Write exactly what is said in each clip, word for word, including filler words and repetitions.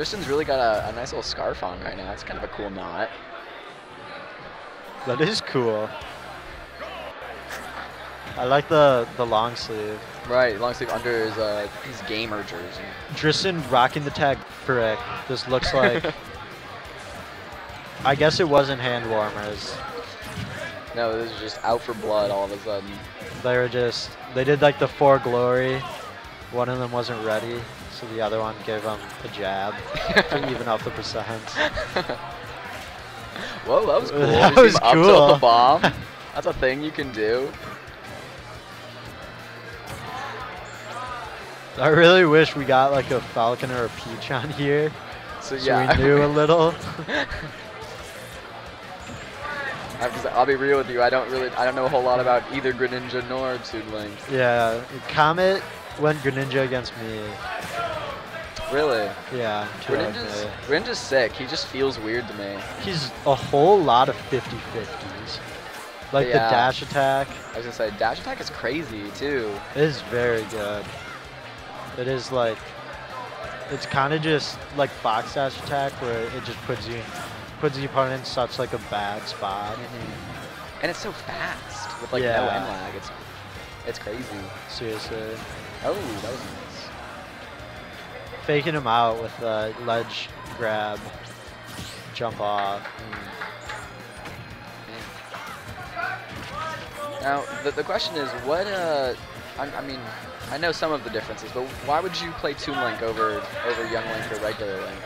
Dristan's really got a, a nice little scarf on right now. It's kind of a cool knot. That is cool. I like the the long sleeve. Right, long sleeve under his uh, his gamer jersey. Drystan rocking the tag prick. This looks like. I guess it wasn't hand warmers. No, this was just out for blood all of a sudden. They were just. They did like the four glory. One of them wasn't ready, so the other one gave him a jab to even off the percent. Whoa, that was cool. That was cool. Up tilt the bomb. That's a thing you can do. I really wish we got like a Falcon or a Peach on here, so, yeah, so we knew a little. I'll be real with you. I don't really, I don't know a whole lot about either Greninja nor Toon Link. Yeah, Comet went Greninja against me. Really? Yeah. Greninja's, Greninja's sick. He just feels weird to me. He's a whole lot of fifty fifties. Like yeah. the dash attack. I was gonna say dash attack is crazy too. It is very good. It is like, it's kind of just like box dash attack where it just puts you, puts the opponent in such like a bad spot. Mm-hmm. And it's so fast with like yeah. no end lag. It's, it's crazy. Seriously. Oh, that was nice. Faking him out with a ledge grab, jump off. Mm. Now the the question is what uh, I, I mean. I know some of the differences, but why would you play Toon Link over over Young Link or regular Link?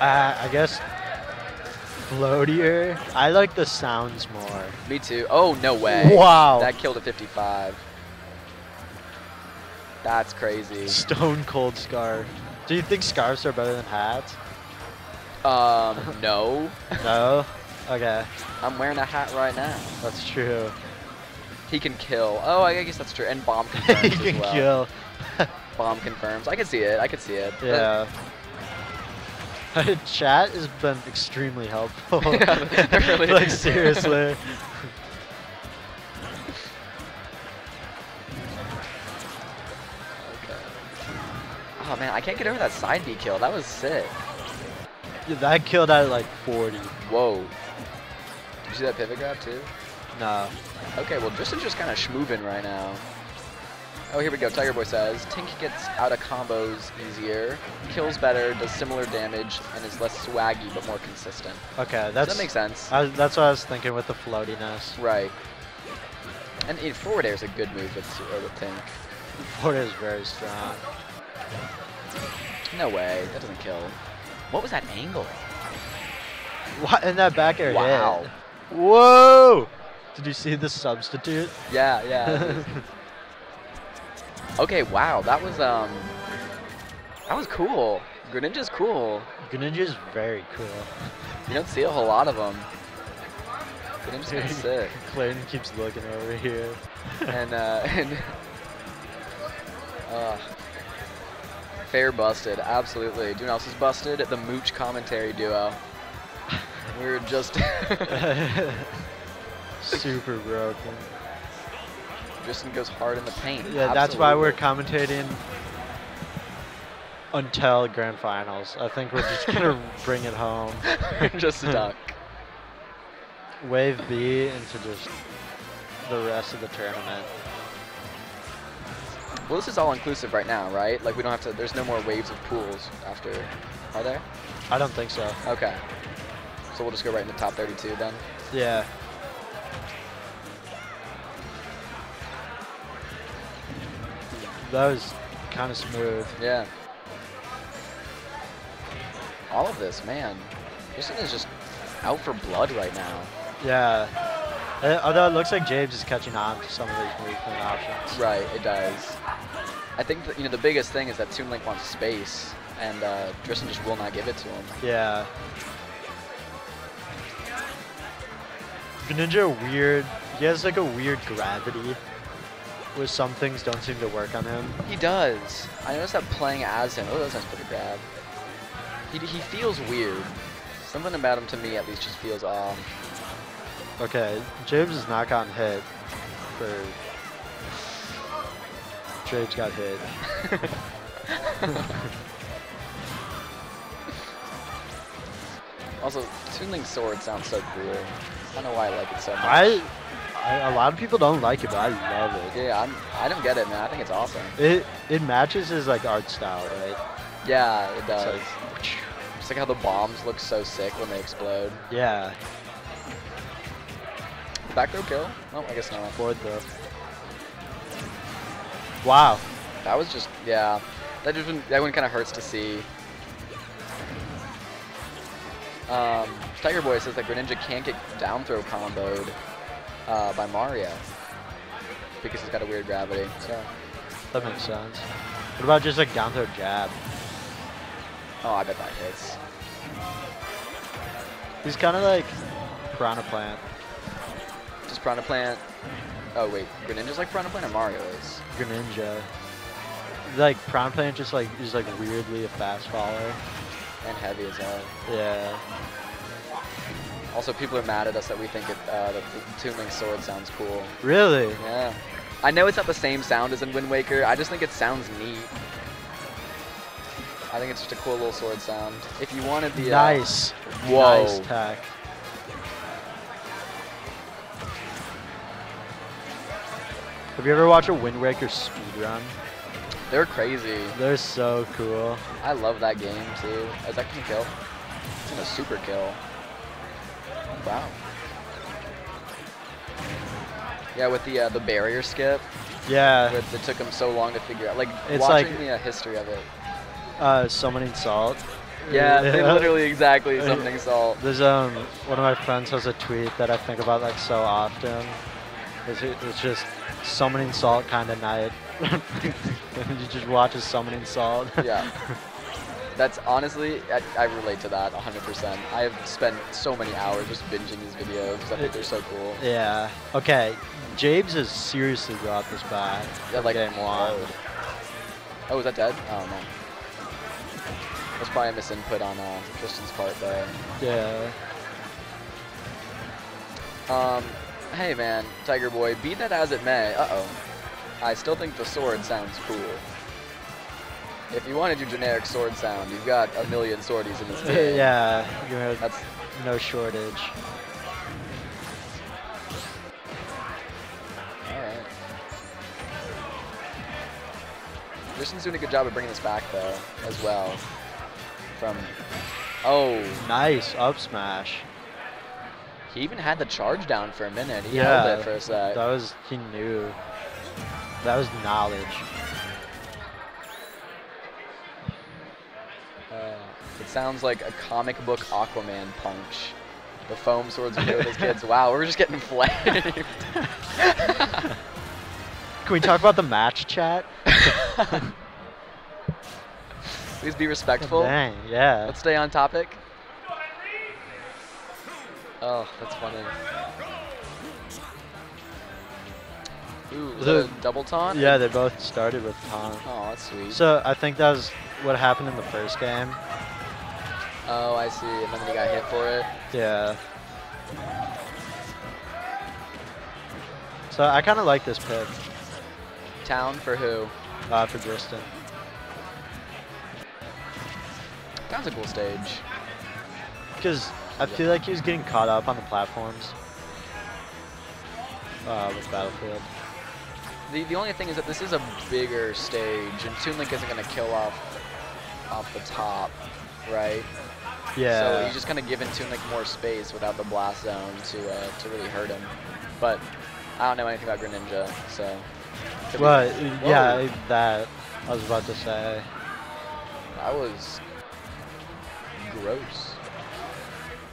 Uh, I guess floatier. I like the sounds more. Me too. Oh, no way. Wow. That killed at fifty-five. That's crazy. Stone cold scarf. Do you think scarves are better than hats? Um, no. No? Okay. I'm wearing a hat right now. That's true. He can kill. Oh, I guess that's true. And bomb confirms he can as well. Kill. Bomb confirms. I can see it. I can see it. Yeah. Chat has been extremely helpful. Yeah, really. Like seriously. Okay. Oh man, I can't get over that side B kill. That was sick. Yeah, that killed at like forty. Whoa. Did you see that pivot grab too? No. Okay, well, Justin's just kind of schmoovin' right now. Oh, here we go. Tiger Boy says, Tink gets out of combos easier, kills better, does similar damage, and is less swaggy but more consistent. Okay, that's... Does that make sense? I, that's what I was thinking with the floatiness. Right. And uh, forward air is a good move with, uh, with Tink. Forward air is very strong. No way. That doesn't kill. What was that angle? What? And that back air wow. hit. Whoa! Did you see the substitute? Yeah, yeah. Okay, wow, that was um, that was cool. Greninja's cool. Greninja's very cool. You don't see a whole lot of them. Greninja's kind of sick. Clayton keeps looking over here. and uh, and uh, fair busted, absolutely. Dude, else is busted. The Mooch commentary duo. We were just. Super broken. Justin goes hard in the paint. Yeah, absolutely. That's why we're commentating until grand finals. I think we're just gonna bring it home. Just a duck. Wave B into just the rest of the tournament. Well, this is all inclusive right now, right? Like we don't have to. There's no more waves of pools after, are there? I don't think so. Okay. So we'll just go right into top thirty-two then. Yeah. That was kind of smooth. Yeah. All of this, man. This thing is just out for blood right now. Yeah. Uh, although it looks like Jabes is catching on to some of these movement options. Right, it does. I think that, you know, the biggest thing is that Toon Link wants space, and uh, Drystan just will not give it to him. Yeah. Greninja weird. He has like a weird gravity. Where some things don't seem to work on him. He does. I noticed that playing as him. Oh, that sounds pretty bad. He, he feels weird. Something about him to me at least just feels off. Okay, James has not gotten hit. For... James got hit. Also, Toon Link's sword sounds so cool. I don't know why I like it so much. I, I, a lot of people don't like it, but I love it. Yeah, I'm, I don't get it, man. I think it's awesome. It it matches his like art style, right? Yeah, it does. It's like, it's like how the bombs look so sick when they explode. Yeah. Back row kill? No, I guess not. Forward throw. Wow. That was just, yeah. That just that one kind of hurts to see. Um, Tiger Boy says that Greninja can't get down throw comboed uh, by Mario because he's got a weird gravity. So that makes sense. What about just like down throw jab? Oh, I bet that hits. He's kind of like Piranha Plant. Just Piranha Plant. Oh wait, Greninja's like Piranha Plant or Mario is? Greninja. Like Piranha Plant just like is like weirdly a fast follower. And heavy as hell. Yeah. Also, people are mad at us that we think it, uh, the Toon Link sword sounds cool. Really? Yeah. I know it's not the same sound as in Wind Waker. I just think it sounds neat. I think it's just a cool little sword sound. If you wanted the... Uh, nice. Whoa. Nice tack. Have you ever watched a Wind Waker speedrun? They're crazy. They're so cool. I love that game too. Is that gonna kill? It's gonna super kill. Wow. Yeah, with the uh, the barrier skip. Yeah. With, it took them so long to figure out. Like it's watching like, the uh, history of it. Uh, summoning salt. Yeah, they literally exactly summoning salt. There's um one of my friends has a tweet that I think about like so often. It's, it's just summoning salt kind of night. You just watch a summoning salt. Yeah. That's honestly, I, I relate to that one hundred percent. I have spent so many hours just binging these videos. I think it, they're so cool. Yeah. Okay. Jabes has seriously brought this back. Yeah, like game one. Oh. oh, is that dead? Oh, no. That's probably a misinput on uh, Justin's part there. Yeah. Um, hey, man. Tiger Boy, be that as it may. Uh-oh. I still think the sword sounds cool. If you wanted your generic sword sound, you've got a million swordies in this game. Yeah, you're that's no shortage. Alright. Justin's doing a good job of bringing this back, though, as well. From... Oh! Nice up smash. He even had the charge down for a minute. He yeah, held it for a sec. That was... He knew. That was knowledge. Uh, it sounds like a comic book Aquaman punch. The foam swords we go those kids. Wow, we're just getting flamed. Can we talk about the match, chat? Please be respectful. Dang, yeah. Let's stay on topic. Oh, that's funny. Ooh, was the, a double taunt? Yeah, they both started with taunt. Oh, that's sweet. So I think that was what happened in the first game. Oh, I see. And then he got hit for it. Yeah. So I kind of like this pick. Town for who? Uh, for Drystan. Town's a cool stage. Because I yeah. feel like he was getting caught up on the platforms uh, with Battlefield. The, the only thing is that this is a bigger stage, and Toon Link isn't going to kill off off the top, right? Yeah. So he's just kind of giving Toon Link more space without the blast zone to uh, to really hurt him. But I don't know anything about Greninja, so. Well, we, yeah, that I was about to say. That was gross.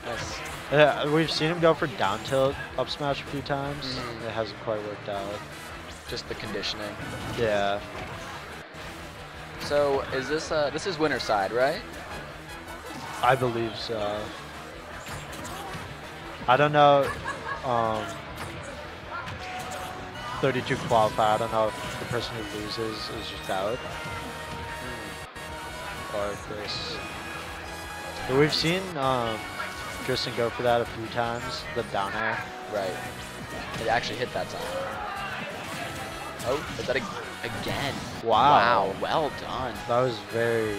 Nice. Yeah, we've seen him go for down tilt up smash a few times. Mm. It hasn't quite worked out. Just the conditioning. Yeah. So is this uh this is Winterside, right? I believe so. I don't know. Um, thirty-two qualifier. I don't know if the person who loses is just out, mm. or if this. But we've seen um, Justin go for that a few times. The down air. Right. It actually hit that time. Oh, is that a, again? Wow. Wow, well done. That was very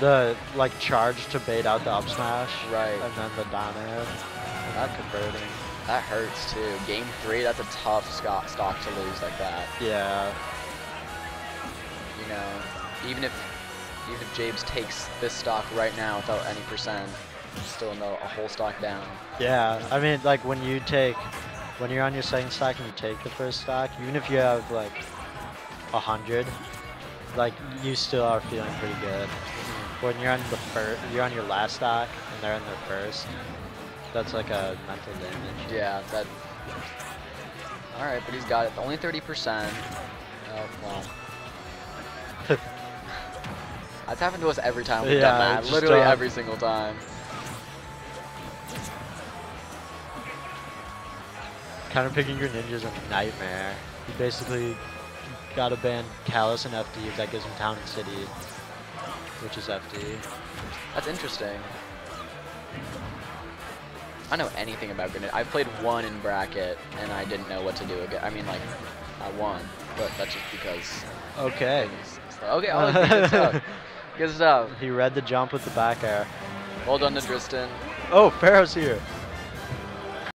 the like charge to bait out the up smash. Right. And then the down air. Not converting. That hurts too. Game three, that's a tough stock to lose like that. Yeah. You know, even if even if Jabes takes this stock right now without any percent, still no a whole stock down. Yeah, I mean, like when you take, when you're on your second stock and you take the first stock, even if you have like a hundred, like you still are feeling pretty good. When you're on the first, you're on your last stock and they're on their first. That's like a mental damage. Yeah, that. All right, but he's got it. Only thirty percent. Oh, well. That's happened to us every time we've yeah, done that. Literally done. Every single time. Kind of picking your ninjas a nightmare. You basically got to ban Kalos and F D if that gives him Town and City, which is F D. That's interesting. I don't know anything about Greninja. I played one in bracket and I didn't know what to do again. I mean, like, I won, but that's just because. Okay. Okay, I'll good stuff. Good stuff. He read the jump with the back air. Well done to Drystan. Oh, Pharaoh's here.